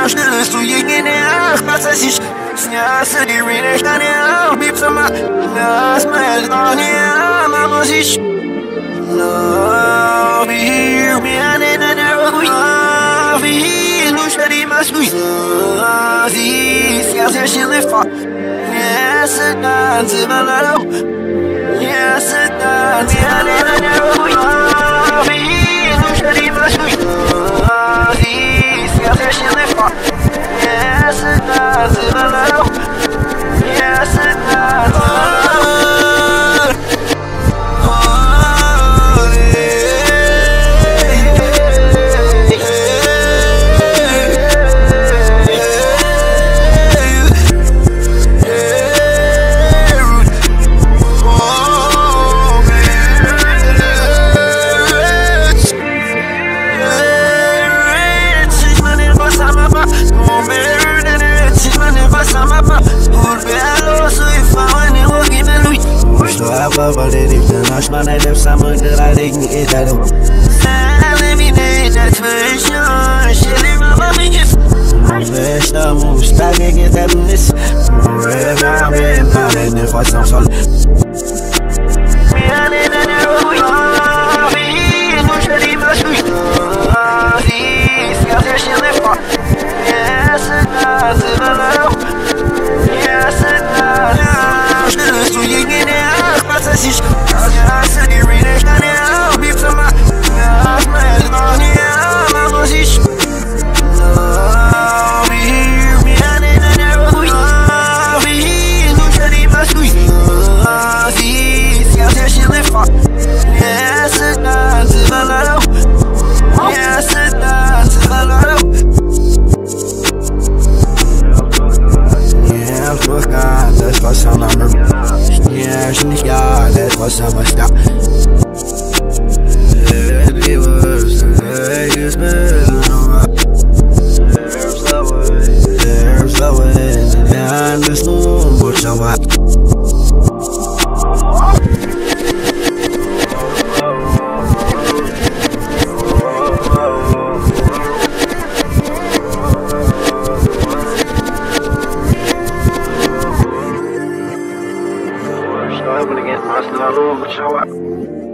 عاش نستويني اخ بسش سناسة دي رينشاني اخ بيبسما ناس ما يغضاني ما موسيش لا بيهير بياني ننعوي لا فيه نشري مسوي لا فيه سياسيش لفا ياسد نانسي بلالو ياسد نانسي بياني ننعوي لا فيه نشري مسوي Yes, it does. Yes, it does. But it is the last man I left someone that I didn't eat that one. Eliminate that version. She live my mommy. I'm fresh, I'm starting to get that miss. Forever I've been falling if I sound solid. We are in a room. We know she live my sweet. This girl says she live for. Yes, it does. Yes, it does. She lives to you in it. Sasish Sasa di rinish kane au bipsama Nas ma elmani ama mozish Love me here Mihane na nervui Love me here Nushari masui Love me Siase shi lifa Yes it does Balalo Yes it does Balalo Yeah of course God That's what's on my memory Yeah, she needs God, that's why so much doubt. Let me worse, let you spend on my There's the way, and I understand what's on my I'm gonna get my little show up.